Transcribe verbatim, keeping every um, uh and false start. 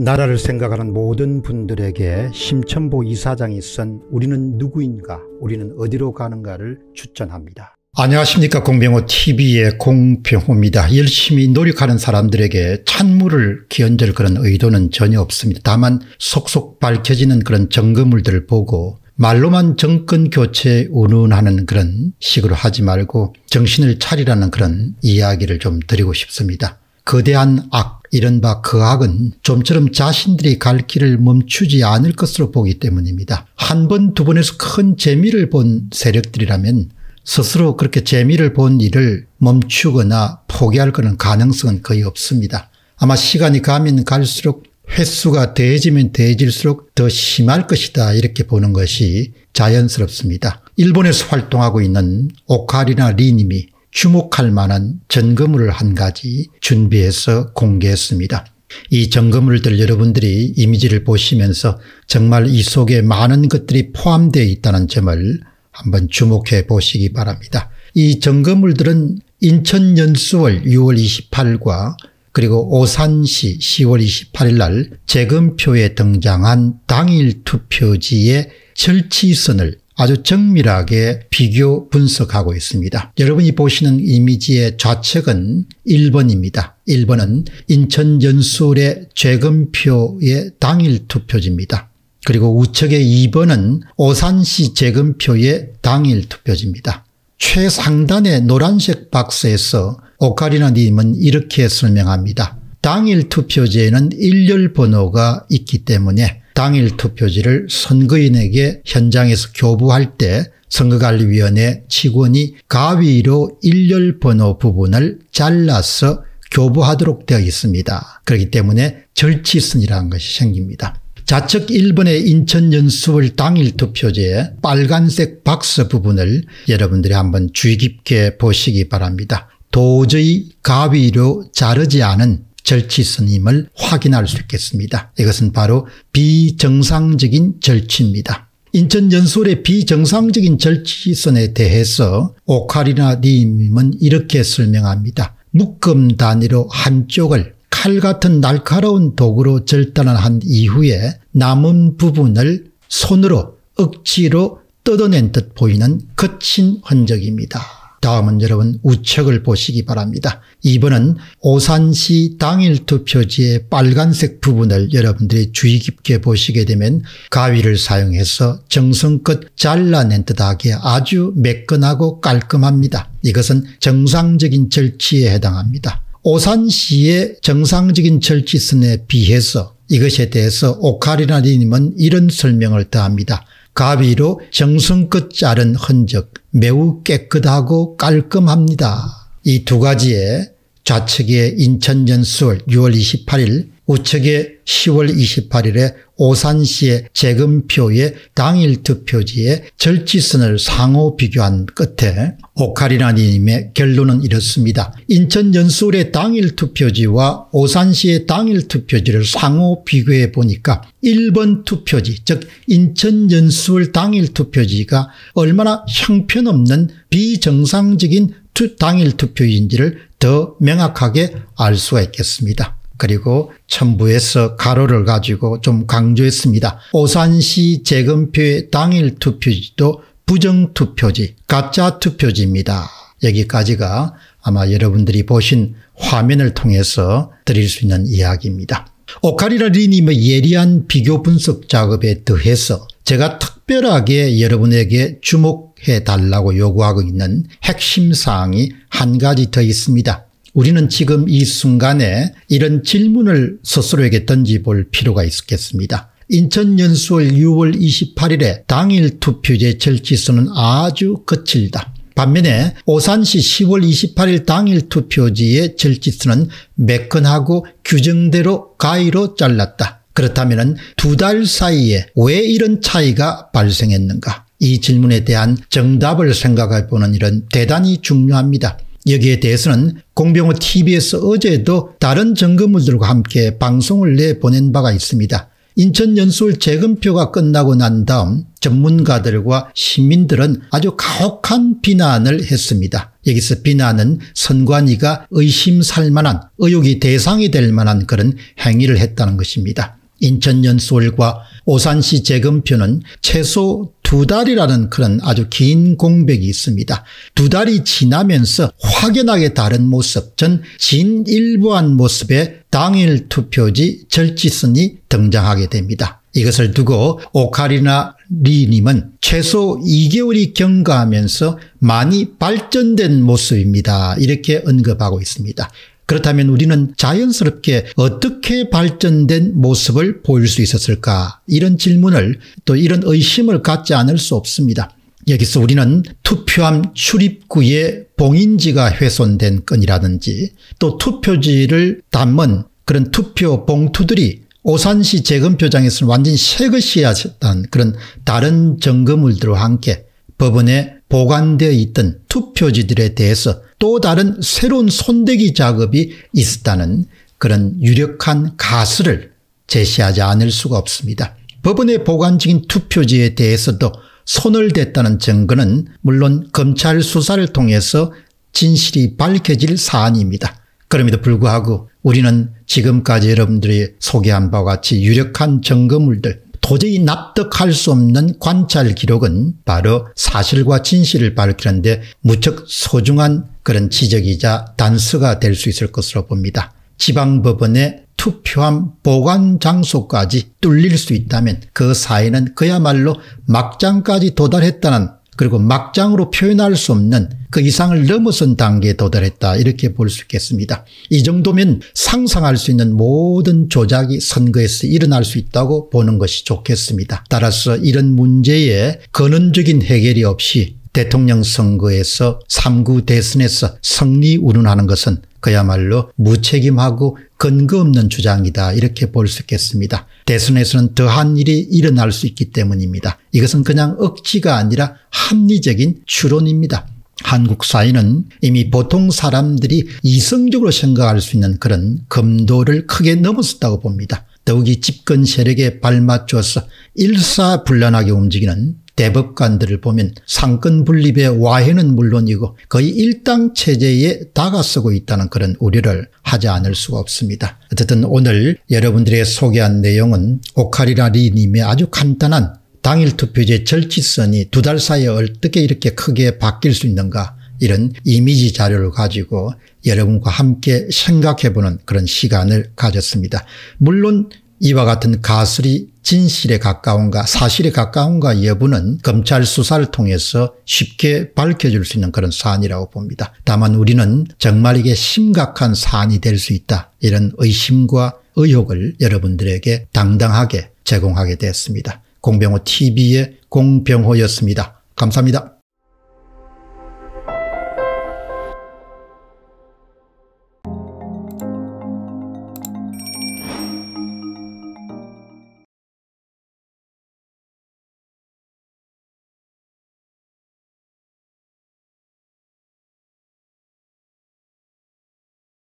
나라를 생각하는 모든 분들에게 심천보 이사장이 쓴 우리는 누구인가, 우리는 어디로 가는가를 추천합니다. 안녕하십니까, 공병호티비의 공병호입니다. 열심히 노력하는 사람들에게 찬물을 끼얹을 그런 의도는 전혀 없습니다. 다만 속속 밝혀지는 그런 증거물들을 보고 말로만 정권 교체에 운운하는 그런 식으로 하지 말고 정신을 차리라는 그런 이야기를 좀 드리고 싶습니다. 거대한 악, 이른바 그 악은 좀처럼 자신들이 갈 길을 멈추지 않을 것으로 보기 때문입니다. 한 번, 두 번에서 큰 재미를 본 세력들이라면 스스로 그렇게 재미를 본 일을 멈추거나 포기할 그런 가능성은 거의 없습니다. 아마 시간이 가면 갈수록 횟수가 더해지면 더해질수록 더 심할 것이다, 이렇게 보는 것이 자연스럽습니다. 일본에서 활동하고 있는 오카리나 리님이 주목할 만한 증거물을 한 가지 준비해서 공개했습니다. 이 증거물들 여러분들이 이미지를 보시면서 정말 이 속에 많은 것들이 포함되어 있다는 점을 한번 주목해 보시기 바랍니다. 이 증거물들은 인천 연수월 유월 이십팔일과 그리고 오산시 시월 이십팔일 날 재검표에 등장한 당일 투표지의 절취선을 아주 정밀하게 비교 분석하고 있습니다. 여러분이 보시는 이미지의 좌측은 일 번입니다. 일 번은 인천 연수월의 재검표의 당일 투표지입니다. 그리고 우측의 이 번은 오산시 재검표의 당일 투표지입니다. 최상단의 노란색 박스에서 오카리나님은 이렇게 설명합니다. 당일 투표지에는 일렬 번호가 있기 때문에 당일 투표지를 선거인에게 현장에서 교부할 때 선거관리위원회 직원이 가위로 일렬 번호 부분을 잘라서 교부하도록 되어 있습니다. 그렇기 때문에 절취선이라는 것이 생깁니다. 좌측 일 번의 인천 연수월 당일 투표지의 빨간색 박스 부분을 여러분들이 한번 주의 깊게 보시기 바랍니다. 도저히 가위로 자르지 않은 절취선임을 확인할 수 있겠습니다. 이것은 바로 비정상적인 절취입니다. 인천 연수월의 비정상적인 절취선에 대해서 오카리나 님은 이렇게 설명합니다. 묶음 단위로 한쪽을 칼 같은 날카로운 도구로 절단을 한 이후에 남은 부분을 손으로 억지로 뜯어낸 듯 보이는 거친 흔적입니다. 다음은 여러분 우측을 보시기 바랍니다. 이 번은 오산시 당일 투표지의 빨간색 부분을 여러분들이 주의 깊게 보시게 되면 가위를 사용해서 정성껏 잘라낸 듯하게 아주 매끈하고 깔끔합니다. 이것은 정상적인 절취에 해당합니다. 오산시의 정상적인 절취선에 비해서 이것에 대해서 오카리나님은 이런 설명을 더합니다. 가위로 정성껏 자른 흔적, 매우 깨끗하고 깔끔합니다. 이 두 가지의 좌측의 인천 연수월 유월 이십팔일, 우측의 시월 이십팔일에 오산시의 재검표의 당일 투표지의 절취선을 상호 비교한 끝에 오카리나님의 결론은 이렇습니다. 인천 연수월의 당일 투표지와 오산시의 당일 투표지를 상호 비교해 보니까 일 번 투표지, 즉 인천 연수월 당일 투표지가 얼마나 형편없는 비정상적인 투, 당일 투표인지를 더 명확하게 알 수가 있겠습니다. 그리고 첨부해서 가로를 가지고 좀 강조했습니다. 오산시 재검표의 당일 투표지도 부정투표지, 가짜 투표지입니다. 여기까지가 아마 여러분들이 보신 화면을 통해서 드릴 수 있는 이야기입니다. 오카리나 리님의 예리한 비교 분석 작업에 더해서 제가 특별하게 여러분에게 주목해 달라고 요구하고 있는 핵심 사항이 한 가지 더 있습니다. 우리는 지금 이 순간에 이런 질문을 스스로에게 던져볼 필요가 있겠습니다. 인천 연수월 유월 이십팔일에 당일 투표제 절취선은 아주 거칠다. 반면에 오산시 시월 이십팔일 당일 투표지의 절취선은 매끈하고 규정대로 가위로 잘랐다. 그렇다면 두 달 사이에 왜 이런 차이가 발생했는가? 이 질문에 대한 정답을 생각해보는 일은 대단히 중요합니다. 여기에 대해서는 공병호티비에서 어제도 다른 증거물들과 함께 방송을 내보낸 바가 있습니다. 인천연수울 재검표가 끝나고 난 다음 전문가들과 시민들은 아주 가혹한 비난을 했습니다. 여기서 비난은 선관위가 의심 살 만한, 의혹이 대상이 될 만한 그런 행위를 했다는 것입니다. 인천연수울과 오산시 재검표는 최소 두 달이라는 그런 아주 긴 공백이 있습니다. 두 달이 지나면서 확연하게 다른 모습, 전 진일보한 모습의 당일 투표지 절지선이 등장하게 됩니다. 이것을 두고 오카리나 리님은 최소 이 개월이 경과하면서 많이 발전된 모습입니다, 이렇게 언급하고 있습니다. 그렇다면 우리는 자연스럽게 어떻게 발전된 모습을 보일 수 있었을까? 이런 질문을, 또 이런 의심을 갖지 않을 수 없습니다. 여기서 우리는 투표함 출입구에 봉인지가 훼손된 건이라든지, 또 투표지를 담은 그런 투표 봉투들이 오산시 재검표장에서는 완전히 새것이었던 그런 다른 증거물들과 함께 법원에 보관되어 있던 투표지들에 대해서 또 다른 새로운 손대기 작업이 있었다는 그런 유력한 가설을 제시하지 않을 수가 없습니다. 법원에 보관 중인 투표지에 대해서도 손을 댔다는 증거는 물론 검찰 수사를 통해서 진실이 밝혀질 사안입니다. 그럼에도 불구하고 우리는 지금까지 여러분들이 소개한 바와 같이 유력한 증거물들, 도저히 납득할 수 없는 관찰 기록은 바로 사실과 진실을 밝히는데 무척 소중한 그런 지적이자 단서가 될 수 있을 것으로 봅니다. 지방법원의 투표함 보관 장소까지 뚫릴 수 있다면 그 사이는 그야말로 막장까지 도달했다는, 그리고 막장으로 표현할 수 없는 그 이상을 넘어선 단계에 도달했다, 이렇게 볼 수 있겠습니다. 이 정도면 상상할 수 있는 모든 조작이 선거에서 일어날 수 있다고 보는 것이 좋겠습니다. 따라서 이런 문제에 근원적인 해결이 없이 대통령 선거에서 삼 구 대선에서 승리 운운하는 것은 그야말로 무책임하고 근거 없는 주장이다, 이렇게 볼 수 있겠습니다. 대선에서는 더한 일이 일어날 수 있기 때문입니다. 이것은 그냥 억지가 아니라 합리적인 추론입니다. 한국 사회는 이미 보통 사람들이 이성적으로 생각할 수 있는 그런 검도를 크게 넘어섰다고 봅니다. 더욱이 집권 세력에 발맞춰서 일사불란하게 움직이는 대법관들을 보면 상권 분립의 와해는 물론이고 거의 일당 체제에 다가서고 있다는 그런 우려를 하지 않을 수가 없습니다. 어쨌든 오늘 여러분들의 소개한 내용은 오카리나 리님의 아주 간단한 당일 투표제 절취선이 두 달 사이에 어떻게 이렇게 크게 바뀔 수 있는가, 이런 이미지 자료를 가지고 여러분과 함께 생각해보는 그런 시간을 가졌습니다. 물론 이와 같은 가설이 진실에 가까운가 사실에 가까운가 여부는 검찰 수사를 통해서 쉽게 밝혀줄 수 있는 그런 사안이라고 봅니다. 다만 우리는 정말 이게 심각한 사안이 될 수 있다, 이런 의심과 의혹을 여러분들에게 당당하게 제공하게 되었습니다. 공병호 티비의 공병호였습니다. 감사합니다.